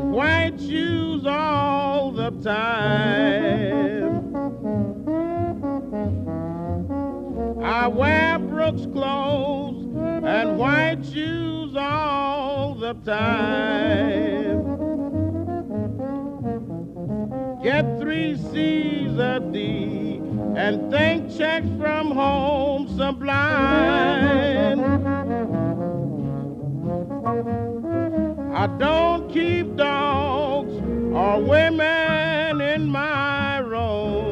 and white shoes all the time. I wear Brooks clothes and white shoes all the time. Get 3 C's a D and think checks from home sublime. I don't keep dogs or women in my room.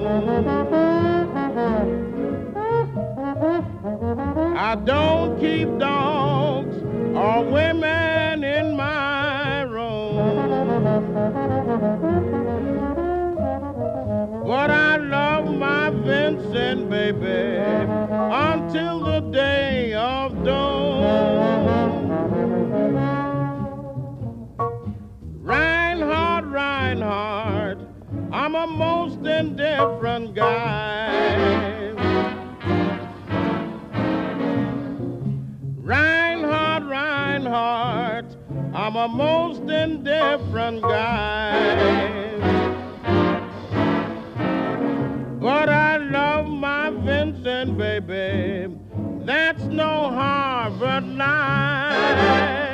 I don't keep dogs or women in my room. But I love my Vincent, baby, until the day of doom. Reinhardt, Reinhardt, I'm a most indifferent guy. Reinhardt, Reinhardt, I'm a most indifferent guy. But I love my Vincent, baby, that's no Harvard line.